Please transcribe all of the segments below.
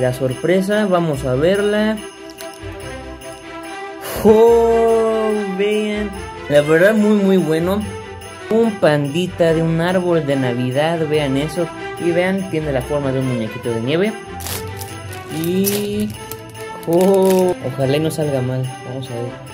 la sorpresa, vamos a verla. ¡Oh! Vean, la verdad muy bueno. Un pandita de un árbol de Navidad, vean eso. Y vean, tiene la forma de un muñequito de nieve. Y... ¡oh! Ojalá y no salga mal, vamos a ver.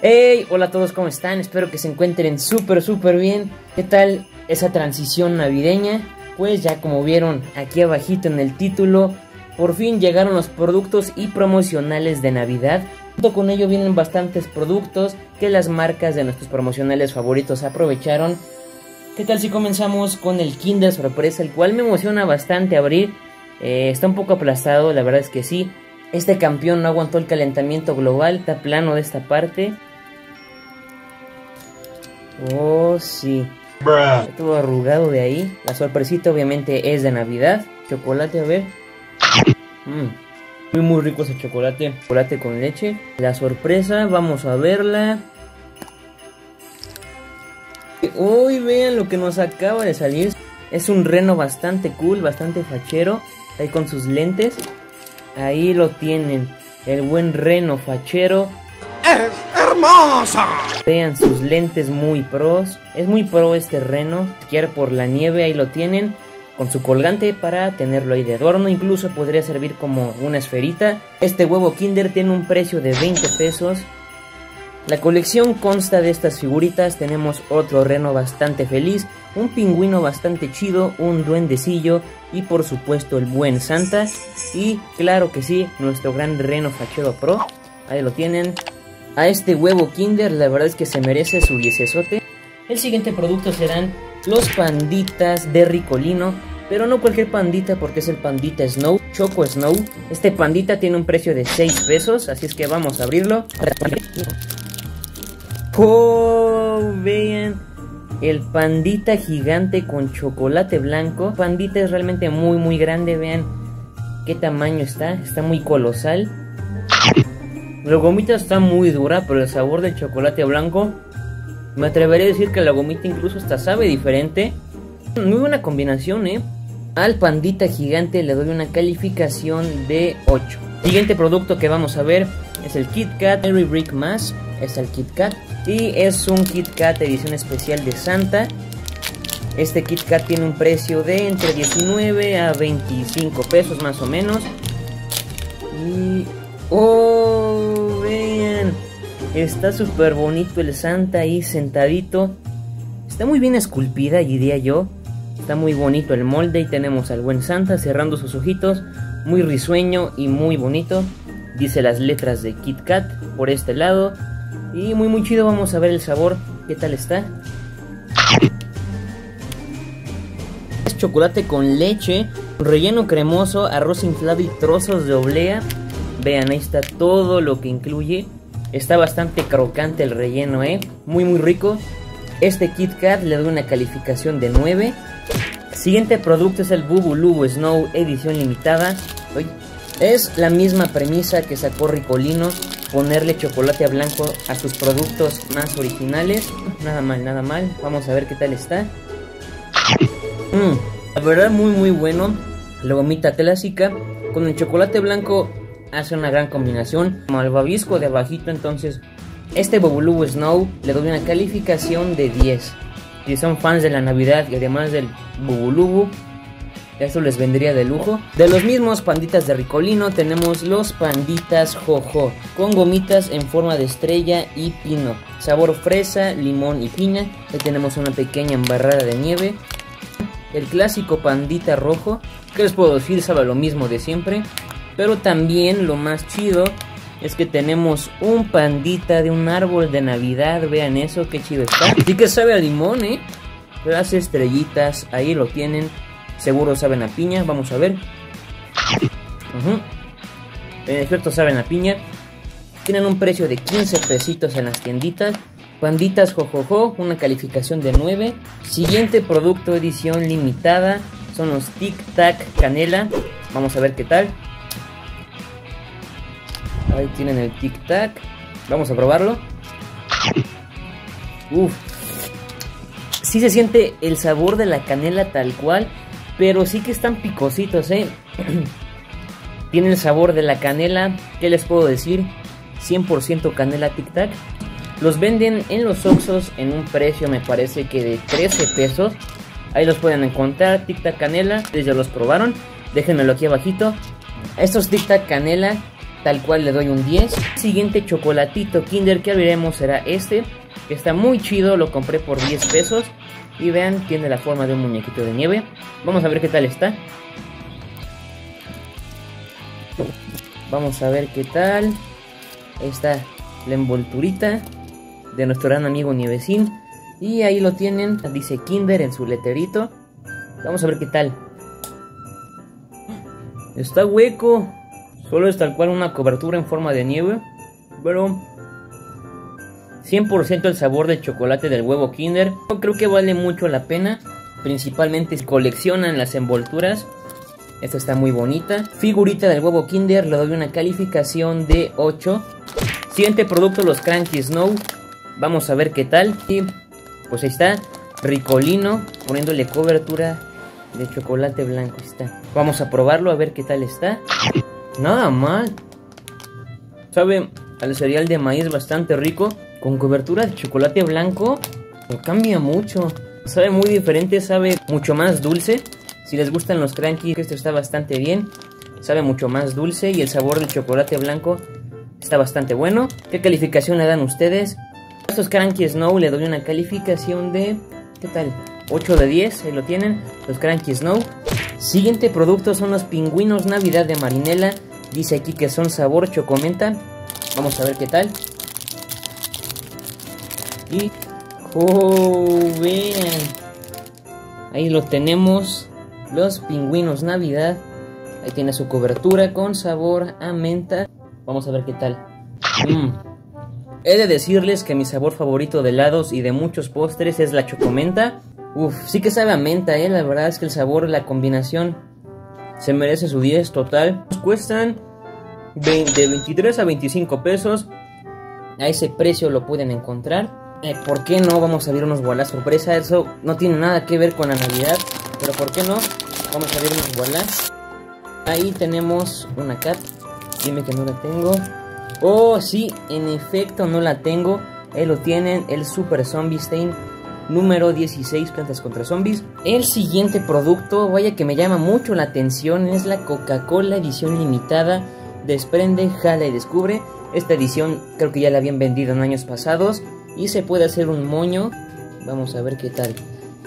Hey, hola a todos, ¿cómo están? Espero que se encuentren súper bien. ¿Qué tal esa transición navideña? Pues ya como vieron aquí abajito en el título, por fin llegaron los productos y promocionales de Navidad. Junto con ello vienen bastantes productos que las marcas de nuestros promocionales favoritos aprovecharon. ¿Qué tal si comenzamos con el Kinder Sorpresa, el cual me emociona bastante abrir? Está un poco aplastado, la verdad es que sí. Este campeón no aguantó el calentamiento global, está plano de esta parte. Oh, sí. Estuvo arrugado de ahí. La sorpresita obviamente es de Navidad. Chocolate, a ver. Muy rico ese chocolate. Chocolate con leche. La sorpresa, vamos a verla. Uy, vean lo que nos acaba de salir. Es un reno bastante cool, bastante fachero. Ahí con sus lentes. Ahí lo tienen. El buen reno fachero. ¡Es hermosa! Vean sus lentes muy pros. Es muy pro este reno. Quiere por la nieve, ahí lo tienen. Con su colgante para tenerlo ahí de adorno. Incluso podría servir como una esferita. Este huevo Kinder tiene un precio de 20 pesos. La colección consta de estas figuritas. Tenemos otro reno bastante feliz. Un pingüino bastante chido. Un duendecillo. Y por supuesto el buen Santa. Y claro que sí, nuestro gran reno fachero pro. Ahí lo tienen. A este huevo Kinder, la verdad es que se merece su diezesote. El siguiente producto serán los panditas de Ricolino, pero no cualquier pandita porque es el pandita Snow, Choco Snow. Este pandita tiene un precio de 6 pesos, así es que vamos a abrirlo. ¡Oh! Vean, el pandita gigante con chocolate blanco. Pandita es realmente muy grande, vean qué tamaño está, está muy colosal. La gomita está muy dura, pero el sabor del chocolate blanco, me atrevería a decir que la gomita incluso hasta sabe diferente. Muy buena combinación, ¿eh? Al pandita gigante le doy una calificación de 8. Siguiente producto que vamos a ver es el Kit Kat Every Brick Más. Es el Kit Kat y es un Kit Kat edición especial de Santa. Este Kit Kat tiene un precio de entre 19 a 25 pesos más o menos. Y... ¡oh! Vean, está súper bonito el Santa ahí sentadito. Está muy bien esculpida, diría yo. Está muy bonito el molde y tenemos al buen Santa cerrando sus ojitos. Muy risueño y muy bonito. Dice las letras de Kit Kat por este lado. Y muy chido, vamos a ver el sabor. ¿Qué tal está? Es chocolate con leche, relleno cremoso, arroz inflado y trozos de oblea. Vean, ahí está todo lo que incluye. Está bastante crocante el relleno, ¿eh? Muy rico. Este Kit Kat le doy una calificación de 9. Siguiente producto es el Bubulubo Snow edición limitada. Es la misma premisa que sacó Ricolino. Ponerle chocolate blanco a sus productos más originales. Nada mal. Vamos a ver qué tal está. La verdad muy bueno. La gomita clásica con el chocolate blanco hace una gran combinación, como el babisco de abajito. Entonces este Bubulubo Snow le doy una calificación de 10. Si son fans de la Navidad y además del Bubulubo, esto les vendría de lujo. De los mismos panditas de Ricolino tenemos los panditas Jojo, con gomitas en forma de estrella y pino, sabor fresa, limón y piña. Ahí tenemos una pequeña embarrada de nieve. El clásico pandita rojo, que les puedo decir, sabe lo mismo de siempre. Pero también lo más chido es que tenemos un pandita de un árbol de Navidad. Vean eso, qué chido está. Sí que sabe a limón, ¿eh? Las estrellitas, ahí lo tienen. Seguro saben a piña, vamos a ver. En efecto saben a piña. Tienen un precio de 15 pesitos en las tienditas. Panditas Jojojo, una calificación de 9. Siguiente producto edición limitada son los Tic Tac Canela. Vamos a ver qué tal. Ahí tienen el Tic Tac. Vamos a probarlo. Uff. sí se siente el sabor de la canela tal cual, pero sí que están picositos, ¿eh? Tienen el sabor de la canela. ¿Qué les puedo decir? 100% canela Tic Tac. Los venden en los Oxxos en un precio, me parece que de 13 pesos. Ahí los pueden encontrar, Tic Tac canela. Ustedes ya los probaron, déjenmelo aquí abajito. Estos Tic Tac canela, tal cual le doy un 10. Siguiente chocolatito Kinder que abriremos será este, que está muy chido, lo compré por 10 pesos. Y vean, tiene la forma de un muñequito de nieve. Vamos a ver qué tal está. Vamos a ver qué tal. Ahí está la envolturita de nuestro gran amigo Nievecín. Y ahí lo tienen, dice Kinder en su letrerito. Vamos a ver qué tal. Está hueco. Solo es tal cual una cobertura en forma de nieve. Pero 100% el sabor del chocolate del huevo Kinder. Creo que vale mucho la pena. Principalmente coleccionan las envolturas. Esta está muy bonita. Figurita del huevo Kinder, le doy una calificación de 8. Siguiente producto, los Cranky Snow. Vamos a ver qué tal. Y pues ahí está, Ricolino, poniéndole cobertura de chocolate blanco. Ahí está. Vamos a probarlo a ver qué tal está. Nada mal. Sabe al cereal de maíz bastante rico. Con cobertura de chocolate blanco, no cambia mucho. Sabe muy diferente, sabe mucho más dulce. Si les gustan los Cranky, esto está bastante bien. Sabe mucho más dulce y el sabor del chocolate blanco está bastante bueno. ¿Qué calificación le dan ustedes? A estos Cranky Snow le doy una calificación de... ¿qué tal? 8 de 10, ahí lo tienen, los Cranky Snow. Siguiente producto son los pingüinos Navidad de Marinela. Dice aquí que son sabor chocomenta. Vamos a ver qué tal. Y... ¡oh! Vean. Ahí lo tenemos. Los pingüinos Navidad. Ahí tiene su cobertura con sabor a menta. Vamos a ver qué tal. He de decirles que mi sabor favorito de helados y de muchos postres es la chocomenta. Uf, sí que sabe a menta, ¿eh? La verdad es que el sabor, la combinación, se merece su 10 total. Nos cuestan de 23 a 25 pesos. A ese precio lo pueden encontrar. ¿Por qué no? Vamos a abrir unos Vualá sorpresa. Eso no tiene nada que ver con la Navidad, pero ¿por qué no? Vamos a abrir unos Vualá. Ahí tenemos una Cat. Dime que no la tengo. Oh, sí, en efecto no la tengo. Ahí lo tienen, el Super Zombie Stain número 16, Plantas contra Zombies. El siguiente producto, vaya que me llama mucho la atención, es la Coca-Cola edición limitada. Desprende, jala y descubre. Esta edición creo que ya la habían vendido en años pasados. Y se puede hacer un moño. Vamos a ver qué tal.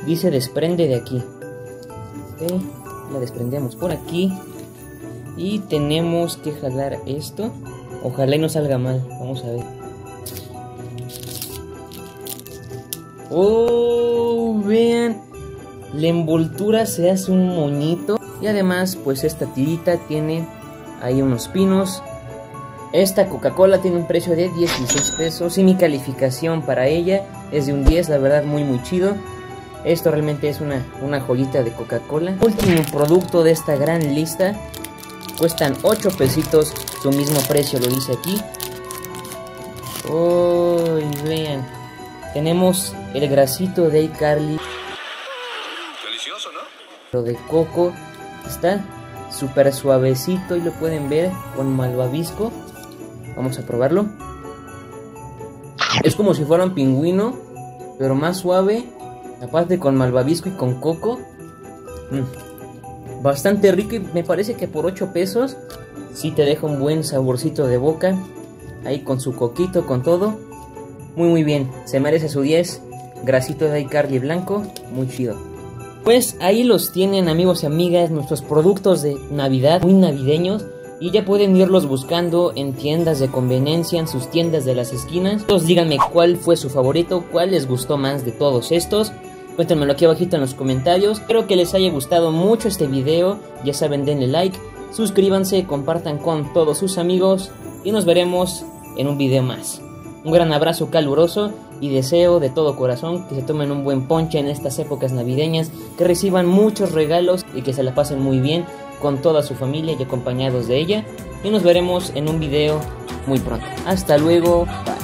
Dice desprende de aquí. Ok, la desprendemos por aquí. Y tenemos que jalar esto. Ojalá y no salga mal. Vamos a ver. ¡Oh! Vean. La envoltura se hace un moñito. Y además, pues esta tirita tiene ahí unos pinos. Esta Coca-Cola tiene un precio de 16 pesos. Y mi calificación para ella es de un 10. La verdad, muy muy chido. Esto realmente es una joyita de Coca-Cola. Último producto de esta gran lista. Cuestan 8 pesitos. Su mismo precio lo dice aquí. ¡Oh! Vean. Tenemos el grasito de Carly. Delicioso, ¿no? Lo de coco. Está súper suavecito y lo pueden ver con malvavisco. Vamos a probarlo. Es como si fuera un pingüino, pero más suave. Aparte con malvavisco y con coco. Bastante rico y me parece que por 8 pesos sí te deja un buen saborcito de boca. Ahí con su coquito, con todo. Muy muy bien, se merece su 10. Grasito de Carly blanco, muy chido. Pues ahí los tienen, amigos y amigas, nuestros productos de Navidad, muy navideños. Y ya pueden irlos buscando en tiendas de conveniencia, en sus tiendas de las esquinas. Entonces díganme cuál fue su favorito, cuál les gustó más de todos estos. Cuéntenmelo aquí abajito en los comentarios. Espero que les haya gustado mucho este video. Ya saben, denle like, suscríbanse, compartan con todos sus amigos. Y nos veremos en un video más. Un gran abrazo caluroso y deseo de todo corazón que se tomen un buen ponche en estas épocas navideñas, que reciban muchos regalos y que se la pasen muy bien con toda su familia y acompañados de ella. Y nos veremos en un video muy pronto. Hasta luego. Bye.